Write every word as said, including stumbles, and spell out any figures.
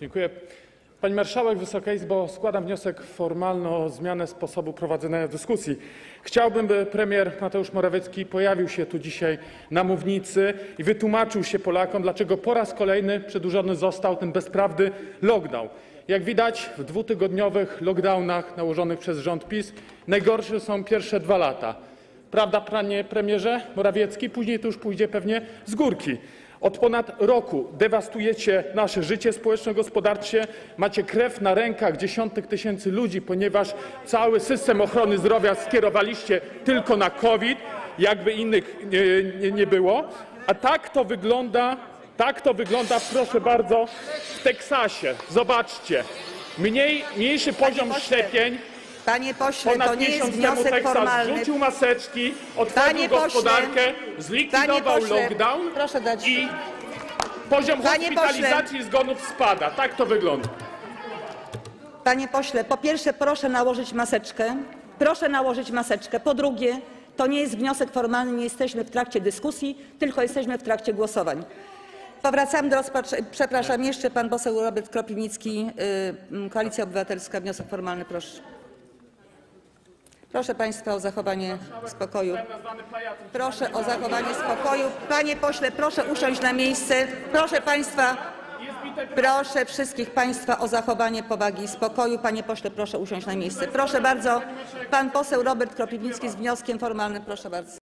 Dziękuję. Pani Marszałek, Wysoka Izbo, składam wniosek formalny o zmianę sposobu prowadzenia dyskusji. Chciałbym, by premier Mateusz Morawiecki pojawił się tu dzisiaj na mównicy i wytłumaczył się Polakom, dlaczego po raz kolejny przedłużony został ten bezprawny lockdown. Jak widać, w dwutygodniowych lockdownach nałożonych przez rząd PiS najgorsze są pierwsze dwa lata. Prawda, panie premierze Morawiecki? Później to już pójdzie pewnie z górki. Od ponad roku dewastujecie nasze życie społeczno-gospodarcze, macie krew na rękach dziesiątek tysięcy ludzi, ponieważ cały system ochrony zdrowia skierowaliście tylko na COVID, jakby innych nie, nie było. A tak to wygląda, tak to wygląda, proszę bardzo, w Teksasie. Zobaczcie, mniej, mniejszy poziom szczepień. Panie pośle, to nie jest wniosek formalny. Zrzucił maseczki, otworzył gospodarkę, zlikwidował lockdown i poziom hospitalizacji i zgonów spada. Tak to wygląda. Panie pośle, po pierwsze proszę nałożyć maseczkę. Proszę nałożyć maseczkę. Po drugie, to nie jest wniosek formalny, nie jesteśmy w trakcie dyskusji, tylko jesteśmy w trakcie głosowań. Powracam do rozpatrzenia. Przepraszam, jeszcze pan poseł Robert Kropiwnicki, Koalicja Obywatelska, wniosek formalny, proszę. Proszę państwa o zachowanie spokoju. Proszę o zachowanie spokoju. Panie pośle, proszę usiąść na miejsce. Proszę państwa, proszę wszystkich państwa o zachowanie powagi i spokoju. Panie pośle, proszę usiąść na miejsce. Proszę bardzo, pan poseł Robert Kropiwnicki z wnioskiem formalnym. Proszę bardzo.